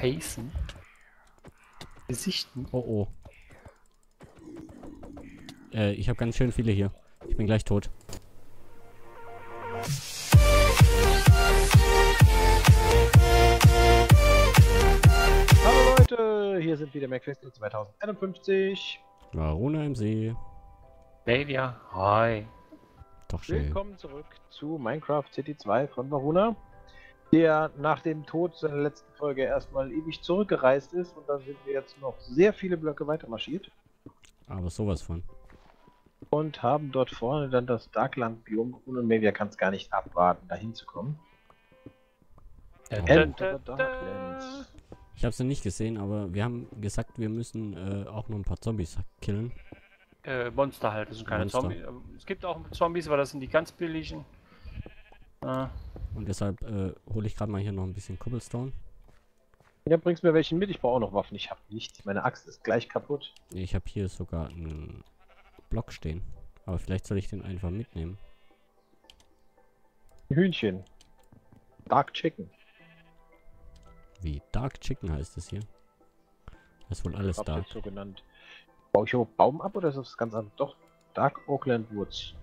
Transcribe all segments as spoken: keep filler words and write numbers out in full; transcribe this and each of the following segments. Facen. Gesichten. Oh oh. Äh, ich habe ganz schön viele hier. Ich bin gleich tot. Hallo Leute, hier sind wieder MacQuest zwanzig einundfünfzig. Varuna im See. Media, hi. Doch schön. Willkommen zurück zu Minecraft City zwei von Varuna, der nach dem Tod seiner letzten Folge erstmal ewig zurückgereist ist und da sind wir jetzt noch sehr viele Blöcke weiter marschiert. Aber sowas von. Und haben dort vorne dann das Darkland-Biom gefunden und Media kann es gar nicht abwarten, da hinzukommen. Ich habe es noch nicht gesehen, aber wir haben gesagt, wir müssen äh, auch noch ein paar Zombies killen. Äh, Monster halt, das sind keine Monster. Zombies. Es gibt auch Zombies, aber das sind die ganz billigen. Ah. Und deshalb äh, hole ich gerade mal hier noch ein bisschen Cobblestone. Ja, bringst mir welchen mit. Ich brauche auch noch Waffen. Ich habe nichts. Meine Axt ist gleich kaputt. Ich habe hier sogar einen Block stehen. Aber vielleicht soll ich den einfach mitnehmen. Hühnchen. Dark Chicken. Wie? Dark Chicken heißt es hier? Das ist wohl alles dark. So genannt. Baue ich hier Baum ab oder ist das ganz anders? Doch, Dark Oakland Woods.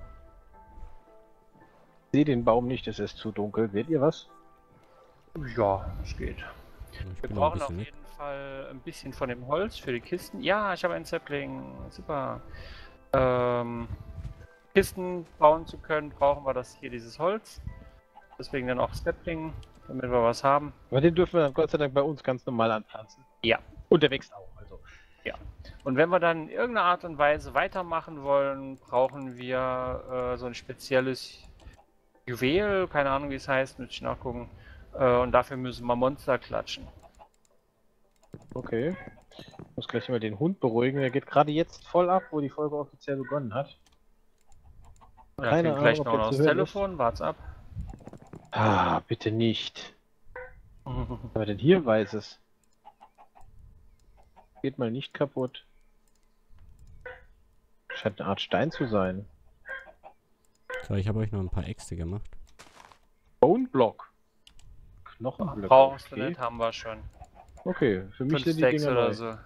Ich sehe den Baum nicht, es ist zu dunkel. Seht ihr was? Ja, es geht. Wir brauchen auf jeden Fall ein bisschen von dem Holz für die Kisten. Ja, ich habe einen Sapling. Super. Ähm, Kisten bauen zu können, brauchen wir das hier, dieses Holz. Deswegen dann auch Sapling, damit wir was haben. Aber den dürfen wir dann Gott sei Dank bei uns ganz normal anpflanzen. Ja. Und der wächst auch. Also. Ja. Und wenn wir dann in irgendeiner Art und Weise weitermachen wollen, brauchen wir äh, so ein spezielles Juwel, keine Ahnung wie es heißt, müsste ich nachgucken. Äh, und dafür müssen wir Monster klatschen. Okay. Ich muss gleich mal den Hund beruhigen, der geht gerade jetzt voll ab, wo die Folge offiziell begonnen hat. Da keine Ahnung, gleich noch ob das Telefon, wart's ab. Ah, bitte nicht. Aber denn hier weiß es. Geht mal nicht kaputt. Scheint eine Art Stein zu sein. So, ich habe euch noch ein paar Äxte gemacht. Bone Block. Knochenblöcke. Brauchst okay. du nicht, haben wir schon. Okay, für mich sind die Dinger neu. So.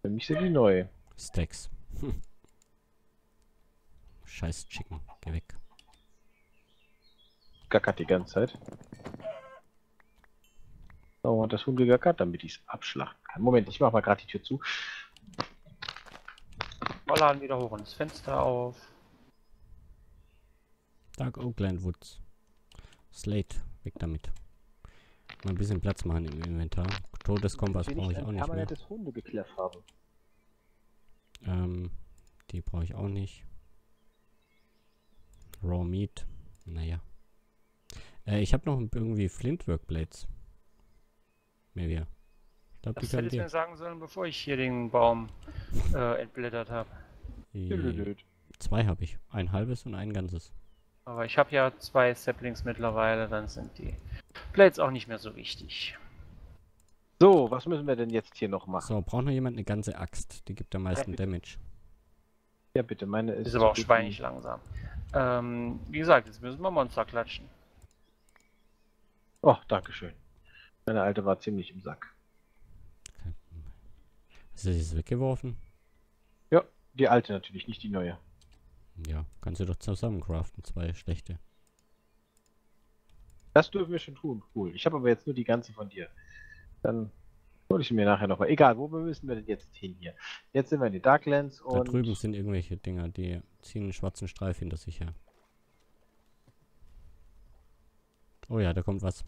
Für mich sind die neu. Stacks. Hm. Scheiß Chicken, geh weg. Gackert die ganze Zeit. Oh, hat das Huhn gegackert, damit ich es abschlachten kann. Moment, ich mache mal gerade die Tür zu. Laden wieder hoch und das Fenster auf. Dark Oakland Woods. Slate, weg damit. Mal ein bisschen Platz machen im Inventar. Todeskompass brauche ich auch nicht mehr. Hunde haben. Ähm, die brauche ich auch nicht. Raw Meat, naja. Äh, ich habe noch irgendwie Flintwork Blades. Maybe. Ich glaub, das hätte ich mir sagen sollen, bevor ich hier den Baum äh, entblättert habe. Zwei habe ich. Ein halbes und ein ganzes. Aber ich habe ja zwei Saplings mittlerweile, dann sind die Blades auch nicht mehr so wichtig. So, was müssen wir denn jetzt hier noch machen? So, braucht noch jemand eine ganze Axt. Die gibt am meisten ja, Damage. Ja bitte, meine ist... Ist aber auch schweinig langsam. Ähm, wie gesagt, jetzt müssen wir Monster klatschen. Oh, dankeschön. Meine alte war ziemlich im Sack. Hast du das weggeworfen? Ja, die alte natürlich, nicht die neue. Ja, kannst du doch zusammen craften, zwei schlechte. Das dürfen wir schon tun, cool. Ich habe aber jetzt nur die ganze von dir. Dann hole ich mir nachher nochmal. Egal, wo müssen wir denn jetzt hin hier? Jetzt sind wir in die Darklands und... Da drüben sind irgendwelche Dinger, die ziehen einen schwarzen Streif hinter sich her. Oh ja, da kommt was.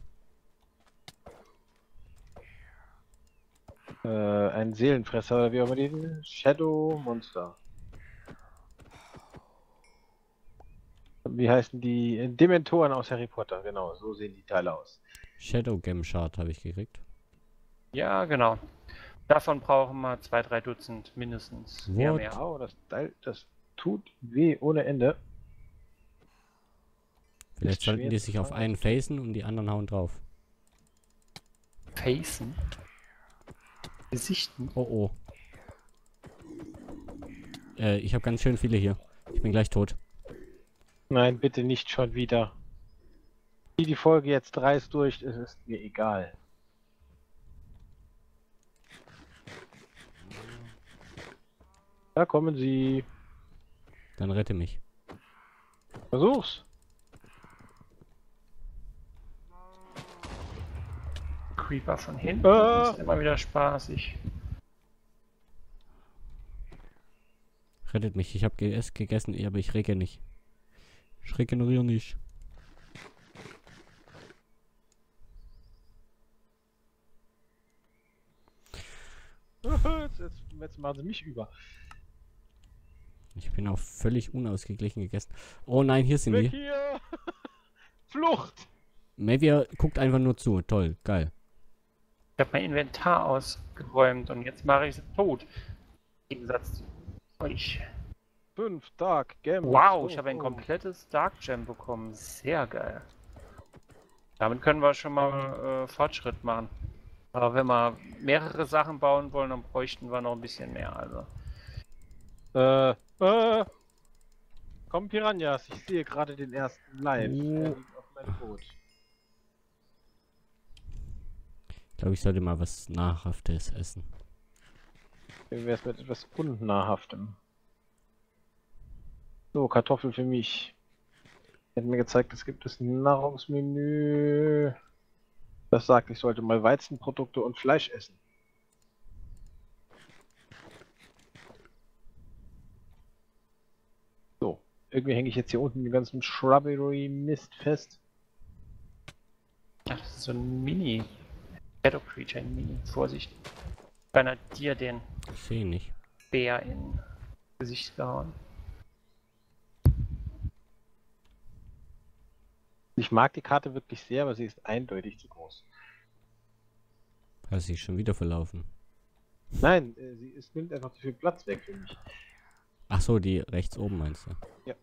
Äh, ein Seelenfresser, oder wie auch immer den Shadow Monster. Wie heißen die? Dementoren aus Harry Potter, genau, so sehen die Teile aus. Shadow Gem Shard habe ich gekriegt. Ja, genau. Davon brauchen wir zwei, drei Dutzend mindestens. Ja, mehr. Oh, das, das tut weh ohne Ende. Vielleicht sollten die sich auf einen facen und die anderen hauen drauf. Facen? Gesichten. Oh oh. Äh, ich habe ganz schön viele hier. Ich bin gleich tot. Nein, bitte nicht schon wieder. Wie die Folge jetzt dreist durch, ist es mir egal. Da kommen sie. Dann rette mich. Versuch's. Creeper von hinten. Ah. Das ist immer wieder spaßig. Rettet mich. Ich habe G S gegessen, aber ich rege nicht. Ich regeneriere nicht. Jetzt, jetzt, jetzt machen sie mich über. Ich bin auch völlig unausgeglichen gegessen. Oh nein, hier sind Weg wir. Hier. Flucht! Mavia guckt einfach nur zu. Toll, geil. Ich habe mein Inventar ausgeräumt und jetzt mache ich es tot. Im Gegensatz zu euch. Fünf Dark Gem. Wow, ich habe ein komplettes Dark Gem bekommen. Sehr geil. Damit können wir schon mal äh, Fortschritt machen. Aber wenn wir mehrere Sachen bauen wollen, dann bräuchten wir noch ein bisschen mehr. Also. Äh, äh. Komm, Piranhas, ich sehe gerade den ersten live. Der liegt auf meinem Boot. Ich glaube, ich sollte mal was Nahrhaftes essen. Wie wär's mit etwas Unnahrhaftem? So, Kartoffel für mich. Er hat mir gezeigt, es gibt das Nahrungsmenü. Das sagt, ich sollte mal Weizenprodukte und Fleisch essen. So, irgendwie hänge ich jetzt hier unten den ganzen Shrubbery-Mist fest. Ach, das ist so ein Mini. Shadow Creature Mini. Vorsicht. Keiner dir den. Ich sehe ihn nicht. Bär in Gesicht gehauen. Ich mag die Karte wirklich sehr, aber sie ist eindeutig zu groß. Hast sie schon wieder verlaufen? Nein, äh, sie ist, nimmt einfach zu viel Platz weg für mich. Ach so, die rechts oben meinst du? Ja.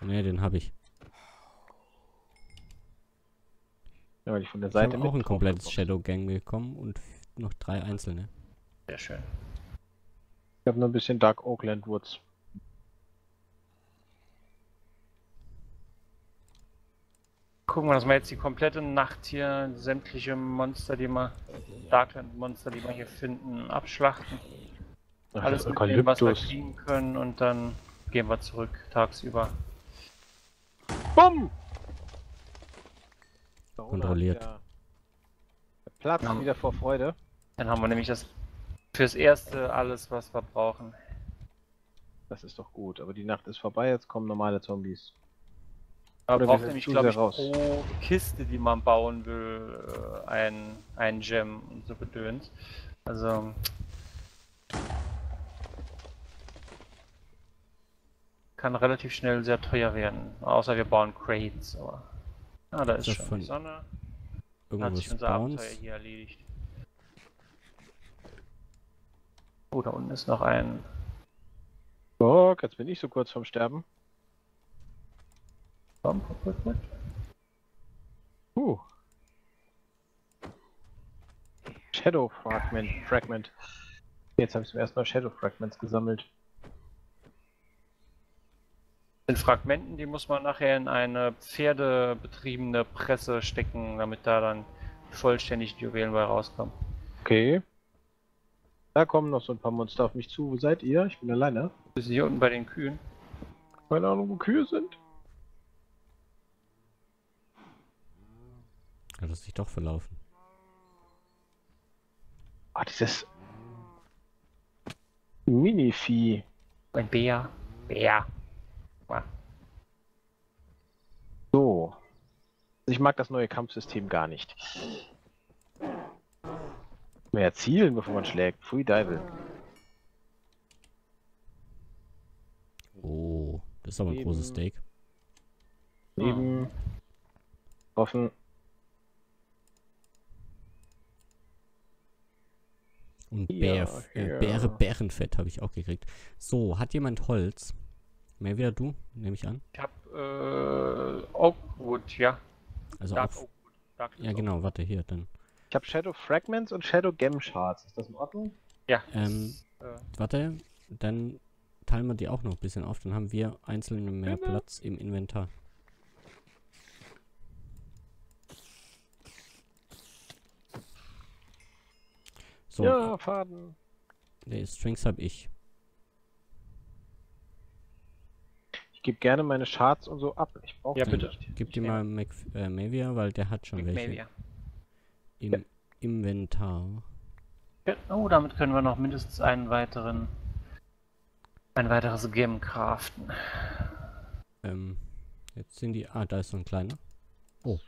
Ne, den habe ich. Ja, weil ich von der ich Seite auch ein komplettes Shadow Gang bekommen und noch drei einzelne. Sehr schön. Ich habe noch ein bisschen Dark Oakland Woods. Gucken wir, dass wir jetzt die komplette Nacht hier sämtliche Monster, die wir Darkland Monster, die wir hier finden, abschlachten. Ach, alles mitnehmen, was wir kriegen können, und dann gehen wir zurück tagsüber. Bumm! Kontrolliert. Der Platz ja. Wieder vor Freude. Dann haben wir nämlich das fürs Erste alles, was wir brauchen. Das ist doch gut, aber die Nacht ist vorbei, jetzt kommen normale Zombies. Man braucht nämlich, glaube ich, raus. Pro Kiste, die man bauen will, ein, ein Gem und so bedönt. Also. Kann relativ schnell sehr teuer werden. Außer wir bauen Crates, aber. Ah, da ist, ist schon die Sonne. Irgendwas hat sich unser Abenteuer hier erledigt. Oh, da unten ist noch ein. Oh, jetzt bin ich so kurz vorm Sterben. Uh. Shadow Fragment, Fragment. Jetzt habe ich zum ersten Mal Shadow Fragments gesammelt. In Fragmenten, die muss man nachher in eine pferdebetriebene Presse stecken, damit da dann vollständig die Juwelen bei rauskommen. Okay. Da kommen noch so ein paar Monster auf mich zu. Wo seid ihr? Ich bin alleine. Wir sind hier unten bei den Kühen. Keine Ahnung, wo Kühe sind. Hat es sich doch verlaufen. Ah, oh, dieses Mini-Vieh. Ein Bär. Bär. Wow. So. Ich mag das neue Kampfsystem gar nicht. Mehr zielen, bevor man schlägt. Free Dival. Oh, das ist aber ein Leben. Großes Steak. Leben. Oh. Offen. Und Bär, ja, äh, ja. Bäre, Bärenfett habe ich auch gekriegt. So, hat jemand Holz? Mehr wieder du, nehme ich an. Ich habe äh, Oakwood, ja. Also Dark auf, Oakwood. Dark ja, Oakwood. Genau, warte, hier, dann. Ich habe Shadow Fragments und Shadow Gem Shards. Ist das in Ordnung? Ja. Ähm, das, äh... Warte, dann teilen wir die auch noch ein bisschen auf. Dann haben wir einzelne mehr genau. Platz im Inventar. So, ja, Faden. Nee, Strings habe ich. Ich gebe gerne meine Shards und so ab. Ich brauche ja, bitte. Gib die mal Mac, äh, Mavia, weil der hat schon Mac welche. Mavia. Im ja. Inventar. Oh, damit können wir noch mindestens einen weiteren, ein weiteres Gem craften. Ähm, jetzt sind die... Ah, da ist so ein kleiner. Oh.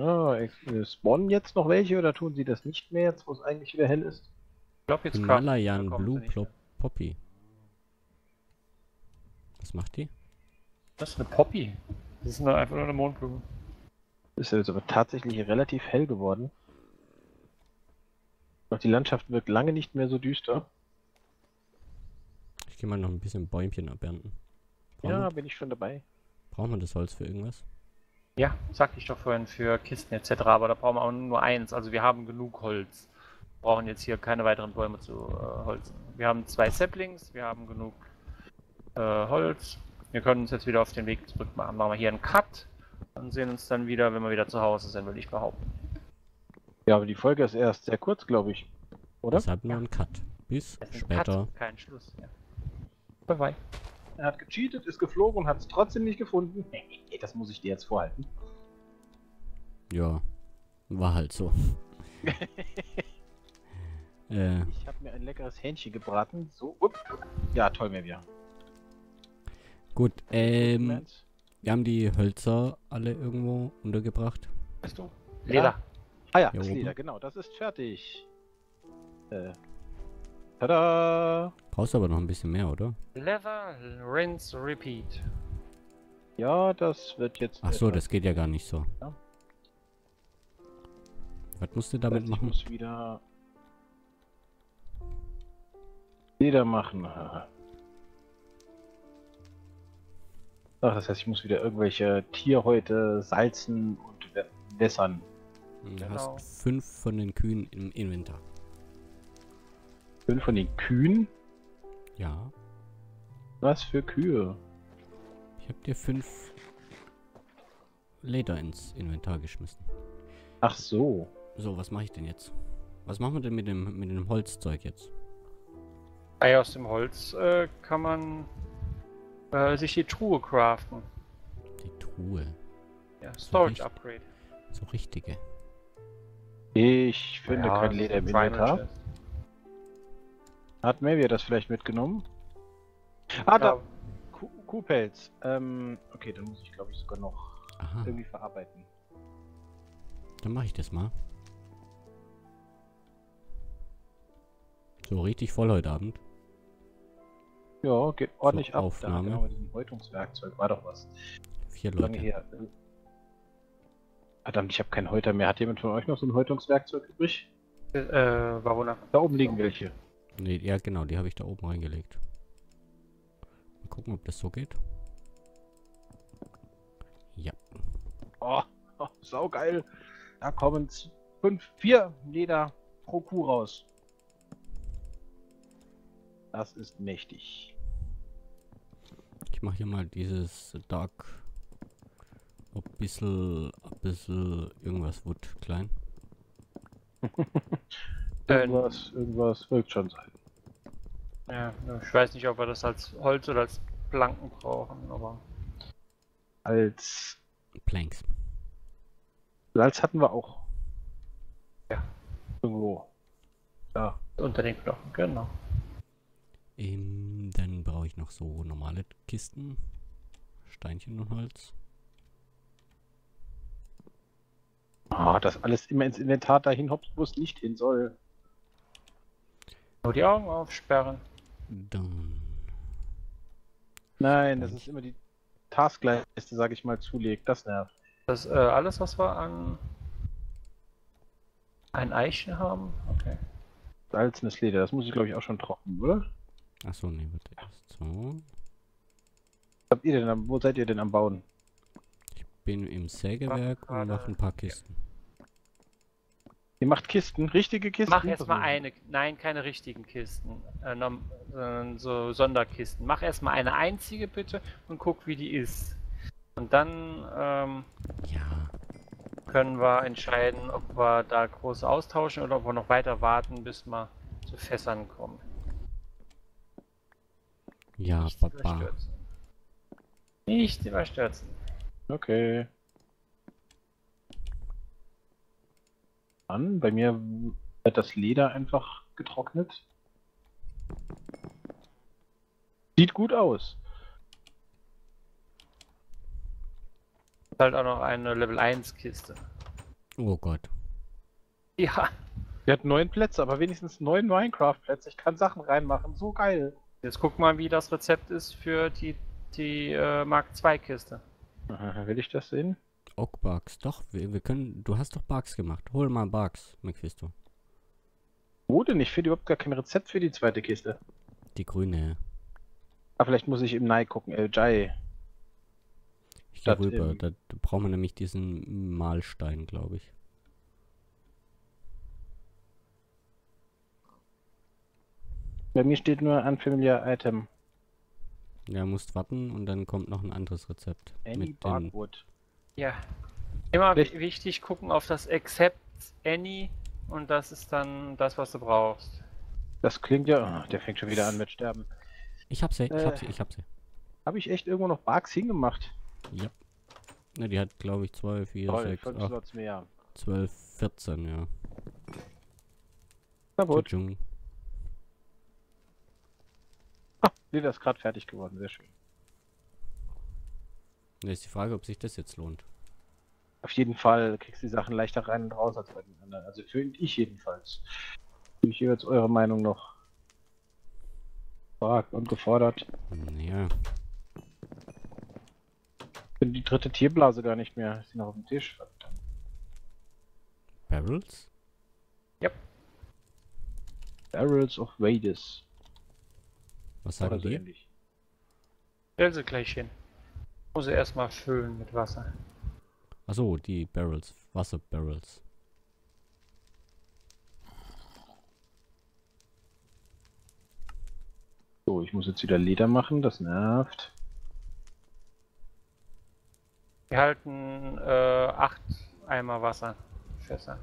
Ah, spawnen jetzt noch welche oder tun sie das nicht mehr, jetzt wo es eigentlich wieder hell ist? Ich glaube jetzt gerade. Malayan Blue Poppy. Was macht die? Das ist eine Poppy. Das ist eine, einfach nur eine Mondblume. Ist jetzt aber tatsächlich relativ hell geworden. Doch die Landschaft wirkt lange nicht mehr so düster. Ich gehe mal noch ein bisschen Bäumchen abernten. Brauchen ja, wir? Bin ich schon dabei. Brauchen wir das Holz für irgendwas? Ja, sagte ich doch vorhin, für Kisten et cetera, aber da brauchen wir auch nur eins. Also wir haben genug Holz. Wir brauchen jetzt hier keine weiteren Bäume zu äh, holzen. Wir haben zwei Saplings, wir haben genug äh, Holz. Wir können uns jetzt wieder auf den Weg zurück machen. Machen wir hier einen Cut und sehen uns dann wieder, wenn wir wieder zu Hause sind, würde ich behaupten. Ja, aber die Folge ist erst sehr kurz, glaube ich. Oder? Deshalb nur ein Cut. Bis später. Cut, kein Schluss. Ja. Bye bye. Er hat gecheatet, ist geflogen und hat es trotzdem nicht gefunden. Nee, das muss ich dir jetzt vorhalten. Ja, war halt so. äh. Ich habe mir ein leckeres Hähnchen gebraten. So, upp. Ja, toll, mir wieder. Gut, ähm, Moment. Wir haben die Hölzer alle irgendwo untergebracht. Weißt du? Leder. Ja. Ah ja, das Leder, genau, das ist fertig. Äh. Tada! Brauchst aber noch ein bisschen mehr, oder? Leather, Rinse, Repeat. Ja, das wird jetzt... Ach so, etwas. Das geht ja gar nicht so. Ja. Was musst du damit das heißt, machen? Ich muss wieder... Leder machen. Ach, das heißt, ich muss wieder irgendwelche Tierhäute salzen und wässern. Du genau. hast fünf von den Kühen im Inventar. Von den Kühen? Ja. Was für Kühe? Ich habe dir fünf Leder ins Inventar geschmissen. Ach so. So, was mache ich denn jetzt? Was machen wir denn mit dem mit dem Holzzeug jetzt? Ja, aus dem Holz äh, kann man äh, sich die Truhe craften. Die Truhe? Ja, Storage Upgrade. So richtige. Ich finde ja, kein Leder im Inventar. Hat Mavia das vielleicht mitgenommen? Ah, da! Ja. Kuhpelz. Ähm, okay, dann muss ich glaube ich sogar noch Aha. irgendwie verarbeiten. Dann mache ich das mal. So richtig voll heute Abend. Ja, geht ordentlich so, ab. Aufnahme. Da, genau, mit diesem Häutungswerkzeug war doch was. Vier Leute. Lange her. Verdammt, ich habe keinen Häuter mehr. Hat jemand von euch noch so ein Häutungswerkzeug übrig? Äh, Varuna. Da oben liegen welche. Nee, ja genau, die habe ich da oben reingelegt. Mal gucken, ob das so geht. Ja. Oh, oh saugeil. Da kommen fünf, vier Leder pro Kuh raus. Das ist mächtig. Ich mache hier mal dieses Dark ein bisschen, ein bisschen irgendwas Wood klein. Irgendwas, irgendwas wirkt schon sein. Ja, ich weiß nicht, ob wir das als Holz oder als Planken brauchen, aber... Als... Planks. Salz hatten wir auch. Ja. Irgendwo. Ja. Unter den Knochen, genau. Ähm, dann brauche ich noch so normale Kisten. Steinchen und Holz. Ah, oh, dass alles immer ins Inventar dahin hopst, wo es nicht hin soll. Nur die Augen aufsperren. Dann. Nein, das ist immer die Taskleiste, sage ich mal, zulegt. Das nervt. Das äh, alles, was wir an ein Eichen haben. Okay. Salzenes Leder, das muss ich glaube ich auch schon trocknen, oder? Achso, nee, warte erst so. Was habt ihr denn am, wo seid ihr denn am Bauen? Ich bin im Sägewerk Ach, und mache ein paar Kisten. Ja. Ihr macht Kisten, richtige Kisten? Mach erstmal eine, nein, keine richtigen Kisten, äh, sondern so Sonderkisten. Mach erstmal eine einzige bitte und guck, wie die ist. Und dann, ähm... Ja. können wir entscheiden, ob wir da groß austauschen oder ob wir noch weiter warten, bis wir zu Fässern kommen. Ja, nicht Papa. Überstürzen. Nicht überstürzen. Okay. An. Bei mir wird das Leder einfach getrocknet. Sieht gut aus. Halt auch noch eine Level eins Kiste. Oh Gott. Ja. Wir hatten neun Plätze, aber wenigstens neun Minecraft-Plätze. Ich kann Sachen reinmachen. So geil. Jetzt guck mal, wie das Rezept ist für die, die äh, Mark zwei Kiste. Aha, will ich das sehen? Auch Bugs. Doch, wir, wir können. Du hast doch Bugs gemacht. Hol mal Bugs, MacQuesto. Wo denn? Ich finde überhaupt gar kein Rezept für die zweite Kiste. Die grüne. Ah, vielleicht muss ich im Nei gucken. Äh, Jai. Ich geh rüber, da brauchen wir nämlich diesen Mahlstein, glaube ich. Bei mir steht nur ein Unfamiliar Item. Ja, musst warten und dann kommt noch ein anderes Rezept. Any Barkwood. Ja. Immer wichtig gucken auf das Accept Any und das ist dann das, was du brauchst. Das klingt ja... Oh, der fängt schon wieder an mit Sterben. Ich hab sie, ich äh, hab sie, ich hab sie. Hab ich echt irgendwo noch Barks hingemacht? Ja. Ne, die hat glaube ich zwei, vier, sechs, acht, zwölf, vierzehn, ja. Na gut. Ah, nee, das ist gerade fertig geworden, sehr schön. Ne, ist die Frage, ob sich das jetzt lohnt. Auf jeden Fall kriegst du die Sachen leichter rein und raus als bei den anderen. Also finde ich jedenfalls. Bin ich jeweils eure Meinung noch gefragt und gefordert. Ja. Die dritte Tierblase gar nicht mehr. Ist die noch auf dem Tisch? Verdammt. Barrels? Yep. Barrels of Vadis. Was sagen oder die? Ähnlich. Stellen sie gleich hin. Ich muss sie erstmal füllen mit Wasser. Achso, die Barrels. Wasserbarrels. So, ich muss jetzt wieder Leder machen. Das nervt. Wir halten äh, acht Eimer Wasser. Fässer.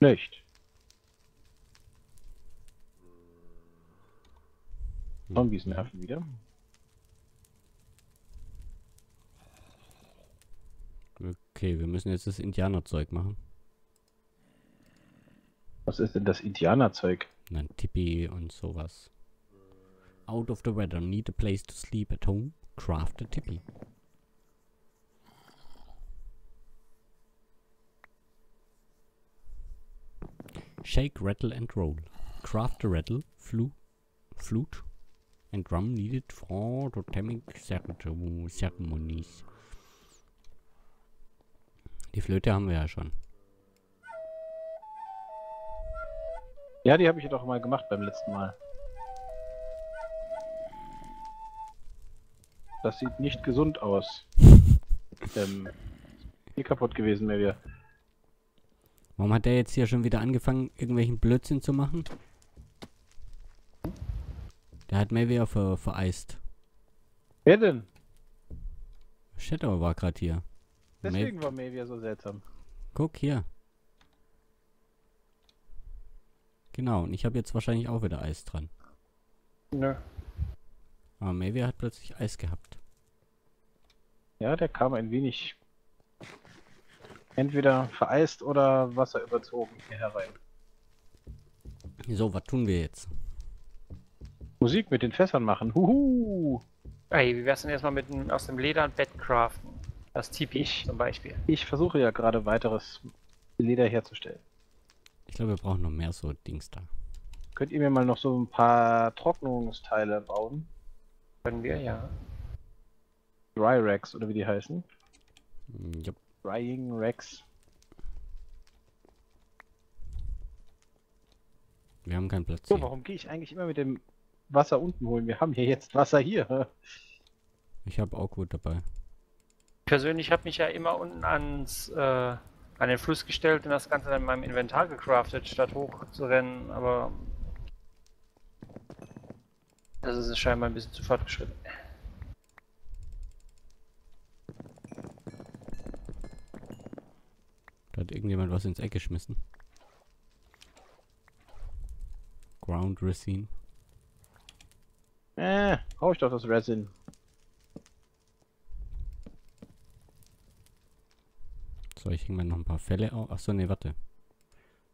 Nicht. Zombies nerven wieder. Okay, wir müssen jetzt das Indianerzeug machen. Was ist denn das Indianerzeug? Nein, Tipi und sowas. Out of the weather, need a place to sleep at home, craft a Tipi. Shake, rattle and roll. Craft a rattle, flu flute and drum needed for totemic ceremonies. Die Flöte haben wir ja schon. Ja, die habe ich ja doch mal gemacht beim letzten Mal. Das sieht nicht gesund aus. ähm, hier kaputt gewesen wäre wir. Warum hat der jetzt hier schon wieder angefangen, irgendwelchen Blödsinn zu machen? Der hat mir wieder ver vereist. Wer denn? Shadow war gerade hier. Deswegen Mav war Mavia so seltsam. Guck hier. Genau, und ich habe jetzt wahrscheinlich auch wieder Eis dran. Nö. Aber Mavia hat plötzlich Eis gehabt. Ja, der kam ein wenig... entweder vereist oder Wasser überzogen hier herein. So, was tun wir jetzt? Musik mit den Fässern machen. Huhu! Ey, wie wär's denn erstmal mit dem, aus dem Leder ein Bett craften? Das Tipi zum Beispiel. Ich versuche ja gerade weiteres Leder herzustellen. Ich glaube, wir brauchen noch mehr so Dings da. Könnt ihr mir mal noch so ein paar Trocknungsteile bauen? Können wir, ja. Dry Racks oder wie die heißen? Jupp. Drying Racks. Wir haben keinen Platz. So, hier. Warum gehe ich eigentlich immer mit dem Wasser unten holen? Wir haben hier jetzt Wasser hier. Ich habe auch gut dabei. Persönlich habe mich ja immer unten ans, äh, an den Fluss gestellt und das Ganze dann in meinem Inventar gecraftet, statt hoch zu rennen, aber das ist scheinbar ein bisschen zu fortgeschritten. Da hat irgendjemand was ins Eck geschmissen. Ground Resin. Äh, brauche ich doch das Resin. So, ich hänge mir noch ein paar Fälle auf. Achso, ne, warte.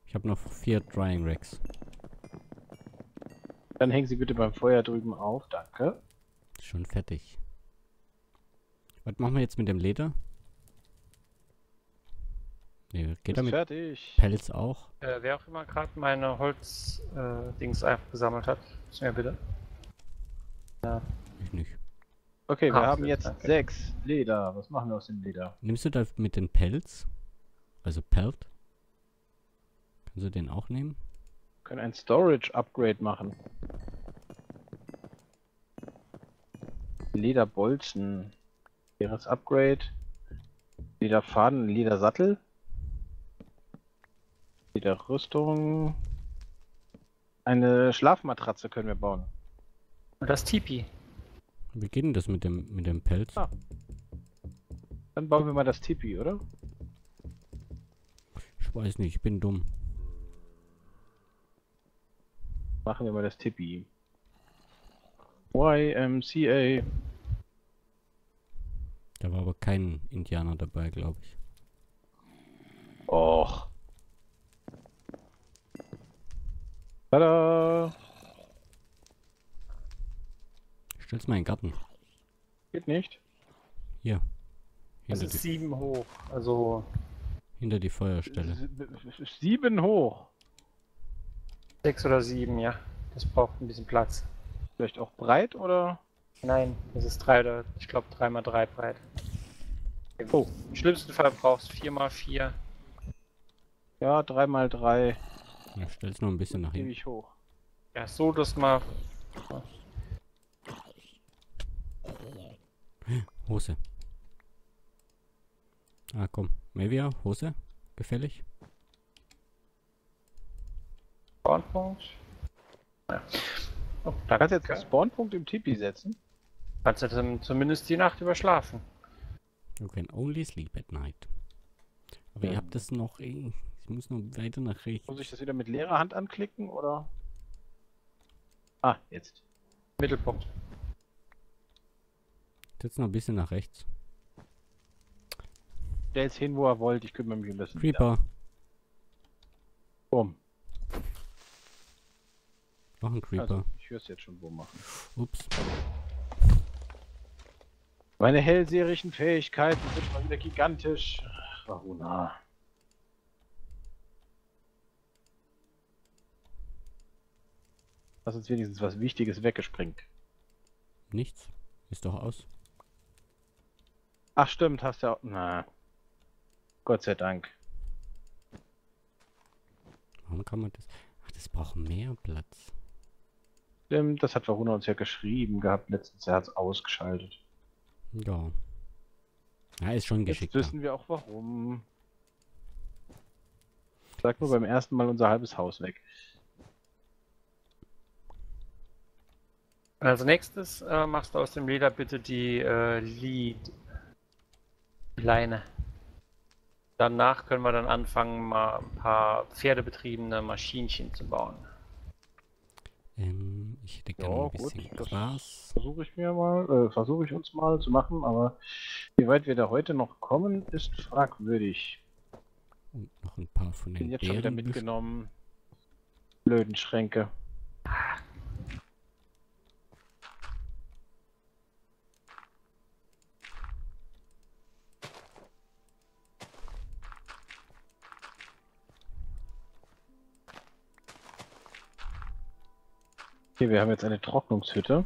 Ich habe noch vier Drying Racks. Dann hängen sie bitte beim Feuer drüben auf, danke. Schon fertig. Was machen wir jetzt mit dem Leder? Nee, geht damit fertig. Pelz auch. Äh, wer auch immer gerade meine Holz-Dings äh, einfach gesammelt hat, schnell bitte. Ja. Ich nicht. Okay, wir ah, haben jetzt danke. sechs Leder. Was machen wir aus dem Leder? Nimmst du da mit den Pelz? Also Pelt? Kannst du den auch nehmen? Wir können ein Storage-Upgrade machen. Lederbolzen. Leeres Upgrade. Lederfaden, Ledersattel. Lederrüstung. Eine Schlafmatratze können wir bauen. Und das Tipi. Wie geht denn das mit dem, mit dem Pelz? Ah. Dann bauen wir mal das Tipi, oder? Ich weiß nicht, ich bin dumm. Machen wir mal das Tipi. Y M C A. Da war aber kein Indianer dabei, glaube ich. Och. Tada! Stell's mal in den Garten. Geht nicht. Hier. Das ist sieben hoch, also... Hinter die Feuerstelle. Sieben hoch! Sechs oder sieben, ja. Das braucht ein bisschen Platz. Vielleicht auch breit, oder? Nein, das ist drei oder... Ich glaube drei mal drei breit. Oh. Im schlimmsten Fall brauchst du vier mal vier. Ja, drei mal drei. Ja, stell's nur ein bisschen nach hinten. Ziemlich hoch. Ja, so das mal... Hose. Ah, komm. Mavia, Hose. Gefällig. Spawnpunkt. Ja. Oh, da kannst du jetzt einen Spawnpunkt im Tipi setzen. Kannst du dann zumindest die Nacht überschlafen. You can only sleep at night. Aber ja. Ihr habt das noch... Ich muss noch weiter nach rechts. Muss ich das wieder mit leerer Hand anklicken, oder? Ah, jetzt. Mittelpunkt. Jetzt noch ein bisschen nach rechts. Der ist hin, wo er wollte. Ich kümmere mich um das. Creeper. Bumm. Noch ein Creeper. Also, ich höre es jetzt schon, wo machen. Ups. Meine hellseherischen Fähigkeiten sind mal wieder gigantisch. Ach, Varuna. Lass uns wenigstens was Wichtiges weggesprengt. Nichts. Ist doch aus. Ach stimmt, hast du auch... Na. Gott sei Dank. Warum kann man das... Ach, das braucht mehr Platz. Stimmt, das hat Varuna uns ja geschrieben gehabt. Letztens hat es ausgeschaltet. Ja. Ja, ist schon geschickt. Jetzt wissen wir auch warum. Sag nur beim ersten Mal unser halbes Haus weg. Als nächstes äh, machst du aus dem Leder bitte die äh, Lead-Leine. Danach können wir dann anfangen, mal ein paar pferdebetriebene Maschinchen zu bauen. Ähm, ich hätte gerne ja, ein bisschen gut, Gras. Versuche ich mir mal, äh, versuche ich uns mal zu machen, aber wie weit wir da heute noch kommen, ist fragwürdig. Und noch ein paar von den Bin jetzt Bären schon wieder mitgenommen. Blöden Schränke. Okay, wir haben jetzt eine Trocknungshütte.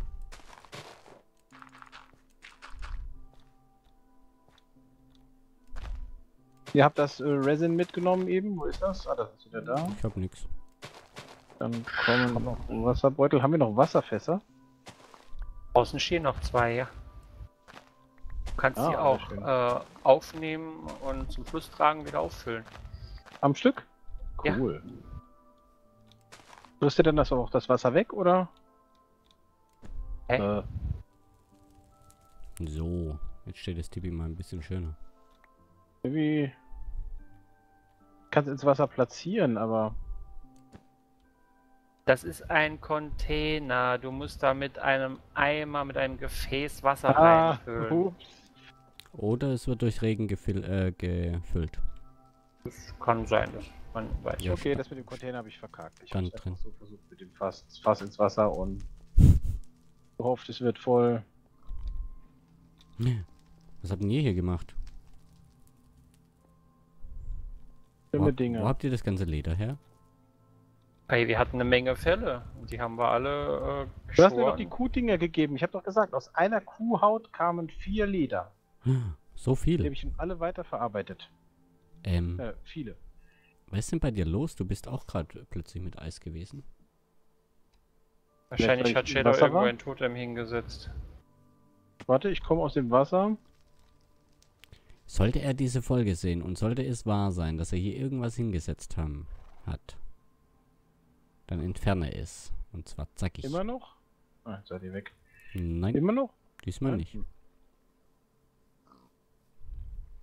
Ihr habt das äh, Resin mitgenommen eben. Wo ist das? Ah, das ist wieder da. Ich hab nix. Dann kommen noch Wasserbeutel. Haben wir noch Wasserfässer? Außen stehen noch zwei, ja. Du kannst ah, die auch äh, aufnehmen und zum Fluss tragen, wieder auffüllen. Am Stück? Cool. Ja. Frisst ihr denn das auch das Wasser weg, oder? Hä? Äh. So, jetzt steht das Tipi mal ein bisschen schöner. Tipi. kannst ins Wasser platzieren, aber... Das ist ein Container. Du musst da mit einem Eimer, mit einem Gefäß Wasser ah, reinfüllen. Ups. Oder es wird durch Regen äh, gefüllt. Das kann sein, dass man weiß. Ja, okay, das mit dem Container habe ich verkackt. Ich habe es so versucht mit dem Fass, Fass ins Wasser und gehofft, es wird voll. Was habt ihr hier gemacht? Schlimme Dinge. Wo habt ihr das ganze Leder her? Hey, wir hatten eine Menge Fälle und die haben wir alle äh, Du hast mir doch die Kuhdinger gegeben. Ich habe doch gesagt, aus einer Kuhhaut kamen vier Leder. So viel? Die habe ich alle weiterverarbeitet. Ähm. Äh, viele. Was ist denn bei dir los? Du bist auch gerade plötzlich mit Eis gewesen. Wahrscheinlich hat Shadow irgendwo ein Totem hingesetzt. Warte, ich komme aus dem Wasser. Sollte er diese Folge sehen und sollte es wahr sein, dass er hier irgendwas hingesetzt haben hat, dann entferne es. Und zwar zackig. Immer noch? Ah, jetzt seid ihr weg. Nein. Immer noch? Diesmal nicht.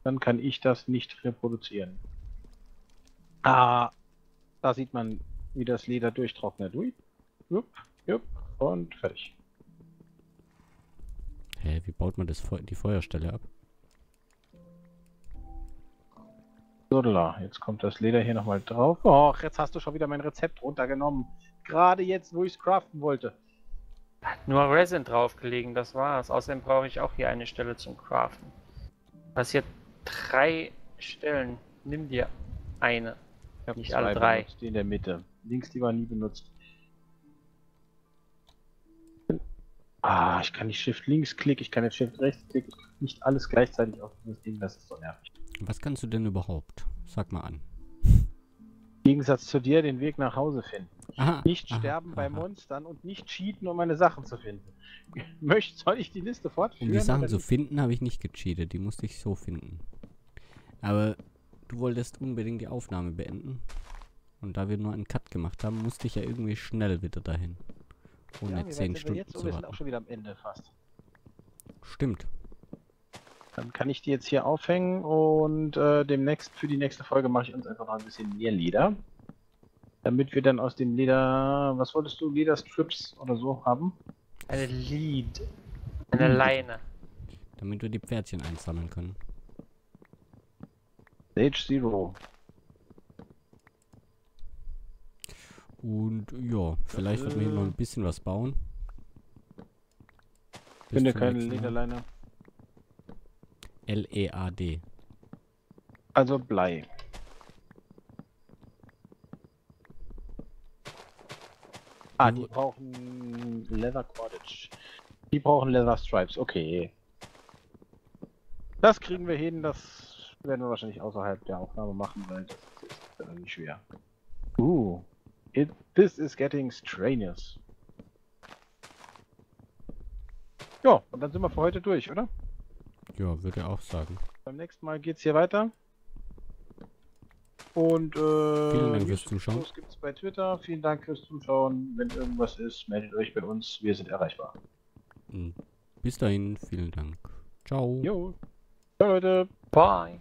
Dann kann ich das nicht reproduzieren. Ah, da sieht man, wie das Leder durchtrocknet. Ui, jupp, jupp, und fertig. Hä, hey, wie baut man das Fe die Feuerstelle ab? So, jetzt kommt das Leder hier nochmal drauf. Och, jetzt hast du schon wieder mein Rezept runtergenommen. Gerade jetzt, wo ich es craften wollte. Hat nur Resin draufgelegen, das war's. Außerdem brauche ich auch hier eine Stelle zum Craften. Passiert drei Stellen. Nimm dir eine. Ich habe nicht alle drei. Benutzt, die in der Mitte. Links, die war nie benutzt. Ah, ich kann nicht Shift links klicken, ich kann nicht Shift rechts klicken. Ich kann nicht alles gleichzeitig auf dieses Ding, das ist so nervig. Was kannst du denn überhaupt? Sag mal an. Im Gegensatz zu dir den Weg nach Hause finden. Aha, nicht aha, sterben aha. bei Monstern und nicht cheaten, um meine Sachen zu finden. Möcht, soll ich die Liste fortführen? Um die Sachen zu finden, habe ich nicht gecheatet. Die musste ich so finden. Aber du wolltest unbedingt die Aufnahme beenden. Und da wir nur einen Cut gemacht haben, musste ich ja irgendwie schnell wieder dahin. Ohne ja, zehn Stunden jetzt zu warten. Wir sind auch schon wieder am Ende fast. Stimmt. Dann kann ich die jetzt hier aufhängen und äh, demnächst für die nächste Folge mache ich uns einfach mal ein bisschen mehr Leder. Damit wir dann aus dem Leder, was wolltest du, Lederstrips oder so haben? Eine Lead. Eine Leine. Damit wir die Pferdchen einsammeln können. Stage Zero. Und ja, vielleicht äh, wird man hier noch ein bisschen was bauen. Ich finde keine Lederleine. L E A D. Also Blei. Ah, die brauchen Leather Cordage. Die brauchen Leather Stripes, okay. Das kriegen wir hin, das werden wir wahrscheinlich außerhalb der Aufnahme machen, weil das ist äh, nicht schwer. Uh, it, this is getting strenuous. Ja, und dann sind wir für heute durch, oder? Ja, würde ich auch sagen. Beim nächsten Mal geht's hier weiter. Und äh, vielen Dank fürs Zuschauen. Das gibt's bei Twitter. Vielen Dank fürs Zuschauen. Wenn irgendwas ist, meldet euch bei uns. Wir sind erreichbar. Bis dahin, vielen Dank. Ciao. Jo. Ciao, Leute. Bye.